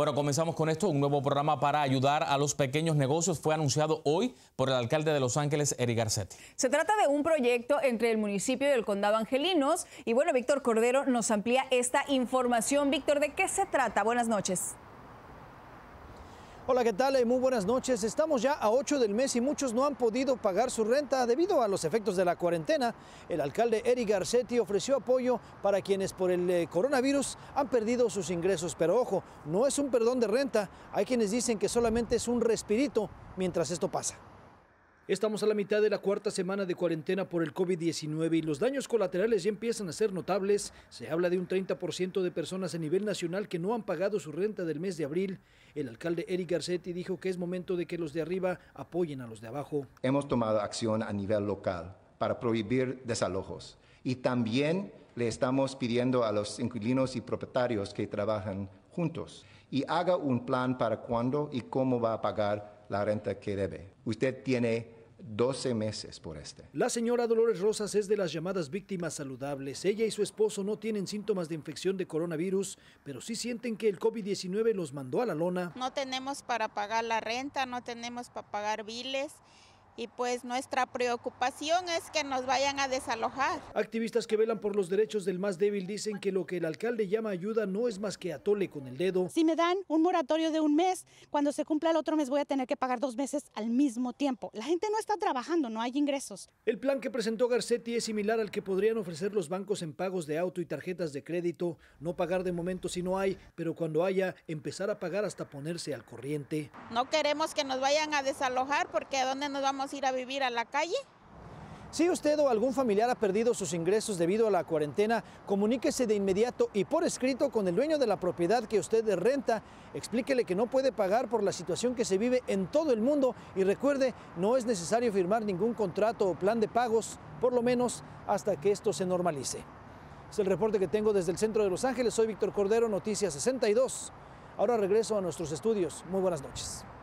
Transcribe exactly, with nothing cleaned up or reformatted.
Bueno, comenzamos con esto. Un nuevo programa para ayudar a los pequeños negocios fue anunciado hoy por el alcalde de Los Ángeles, Eric Garcetti. Se trata de un proyecto entre el municipio y el condado angelinos. Y bueno, Víctor Cordero nos amplía esta información. Víctor, ¿de qué se trata? Buenas noches. Hola, ¿qué tal? Muy buenas noches. Estamos ya a ocho del mes y muchos no han podido pagar su renta debido a los efectos de la cuarentena. El alcalde Eric Garcetti ofreció apoyo para quienes por el coronavirus han perdido sus ingresos. Pero ojo, no es un perdón de renta. Hay quienes dicen que solamente es un respirito mientras esto pasa. Estamos a la mitad de la cuarta semana de cuarentena por el COVID diecinueve y los daños colaterales ya empiezan a ser notables. Se habla de un treinta por ciento de personas a nivel nacional que no han pagado su renta del mes de abril. El alcalde Eric Garcetti dijo que es momento de que los de arriba apoyen a los de abajo. Hemos tomado acción a nivel local para prohibir desalojos y también le estamos pidiendo a los inquilinos y propietarios que trabajan juntos y haga un plan para cuándo y cómo va a pagar la renta que debe. Usted tiene doce meses por este. La señora Dolores Rosas es de las llamadas víctimas saludables. Ella y su esposo no tienen síntomas de infección de coronavirus, pero sí sienten que el COVID diecinueve los mandó a la lona. No tenemos para pagar la renta, no tenemos para pagar biles. Y pues nuestra preocupación es que nos vayan a desalojar. Activistas que velan por los derechos del más débil dicen que lo que el alcalde llama ayuda no es más que atole con el dedo. Si me dan un moratorio de un mes, cuando se cumpla el otro mes voy a tener que pagar dos meses al mismo tiempo. La gente no está trabajando, no hay ingresos. El plan que presentó Garcetti es similar al que podrían ofrecer los bancos en pagos de auto y tarjetas de crédito. No pagar de momento si no hay, pero cuando haya, empezar a pagar hasta ponerse al corriente. No queremos que nos vayan a desalojar porque ¿a dónde nos vamos a ir a vivir, a la calle? Si usted o algún familiar ha perdido sus ingresos debido a la cuarentena, comuníquese de inmediato y por escrito con el dueño de la propiedad que usted renta. Explíquele que no puede pagar por la situación que se vive en todo el mundo y recuerde, no es necesario firmar ningún contrato o plan de pagos, por lo menos hasta que esto se normalice. Es el reporte que tengo desde el centro de Los Ángeles. Soy Víctor Cordero, Noticias sesenta y dos. Ahora regreso a nuestros estudios. Muy buenas noches.